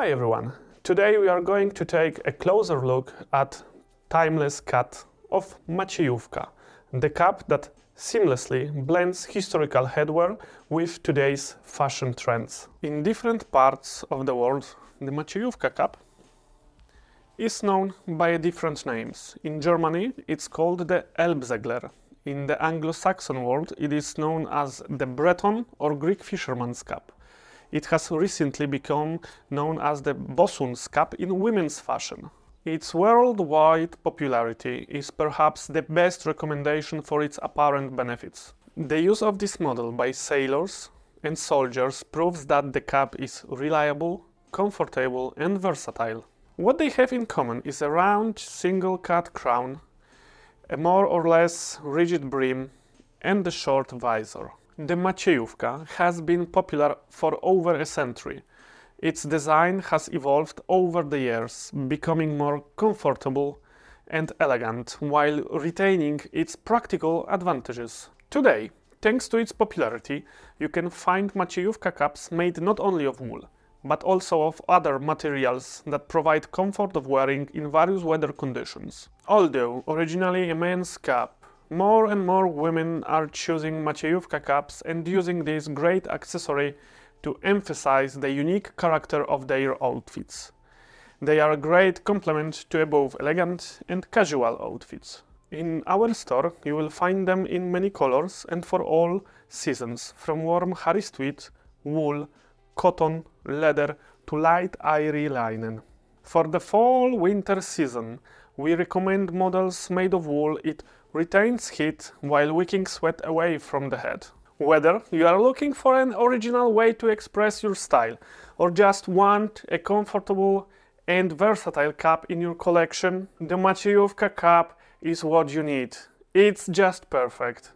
Hi everyone! Today we are going to take a closer look at timeless cut of Maciejówka, the cap that seamlessly blends historical headwear with today's fashion trends. In different parts of the world, the Maciejówka cap is known by different names. In Germany it's called the Elbsegler. In the Anglo-Saxon world it is known as the Breton or Greek fisherman's cap. It has recently become known as the Bosun's cap in women's fashion. Its worldwide popularity is perhaps the best recommendation for its apparent benefits. The use of this model by sailors and soldiers proves that the cap is reliable, comfortable and versatile. What they have in common is a round single-cut crown, a more or less rigid brim and a short visor. The Maciejówka has been popular for over a century. Its design has evolved over the years, becoming more comfortable and elegant, while retaining its practical advantages. Today, thanks to its popularity, you can find Maciejówka caps made not only of wool, but also of other materials that provide comfort of wearing in various weather conditions. Although originally a men's cap, more and more women are choosing Maciejówka caps and using this great accessory to emphasize the unique character of their outfits. They are a great complement to both elegant and casual outfits. In our store you will find them in many colors and for all seasons, from warm Harris tweed, wool, cotton, leather to light airy linen. For the fall-winter season, we recommend models made of wool. It retains heat while wicking sweat away from the head. Whether you are looking for an original way to express your style or just want a comfortable and versatile cap in your collection, the Maciejówka cap is what you need. It's just perfect.